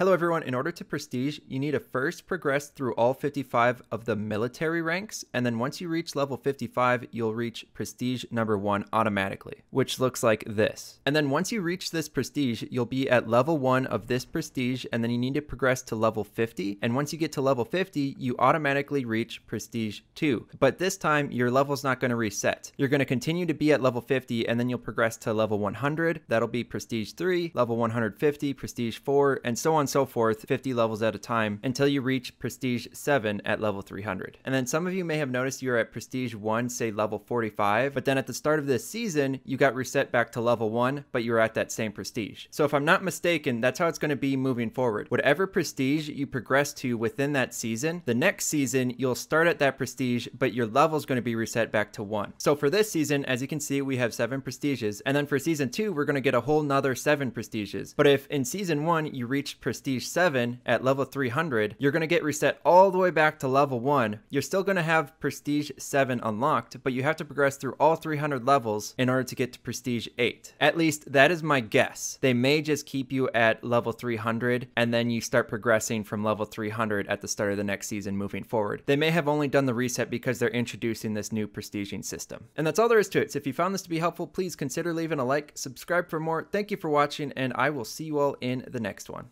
Hello everyone, in order to prestige, you need to first progress through all 55 of the military ranks, and then once you reach level 55, you'll reach prestige number 1 automatically, which looks like this. And then once you reach this prestige, you'll be at level 1 of this prestige, and then you need to progress to level 50, and once you get to level 50, you automatically reach prestige 2. But this time, your level's not going to reset. You're going to continue to be at level 50, and then you'll progress to level 100, that'll be prestige 3, level 150, prestige 4, and so on and so forth, 50 levels at a time until you reach prestige 7 at level 300. And then some of you may have noticed you're at prestige 1, say level 45, but then at the start of this season, you got reset back to level 1, but you're at that same prestige. So if I'm not mistaken, that's how it's going to be moving forward. Whatever prestige you progress to within that season, the next season, you'll start at that prestige, but your level is going to be reset back to 1. So for this season, as you can see, we have 7 prestiges. And then for season 2, we're going to get a whole nother 7 prestiges. But if in season 1, you reached prestige 7 at level 300, you're going to get reset all the way back to level 1. You're still going to have prestige 7 unlocked, but you have to progress through all 300 levels in order to get to prestige 8. At least that is my guess. They may just keep you at level 300 and then you start progressing from level 300 at the start of the next season moving forward. They may have only done the reset because they're introducing this new prestiging system. And that's all there is to it. So if you found this to be helpful, please consider leaving a like, subscribe for more. Thank you for watching, and I will see you all in the next one.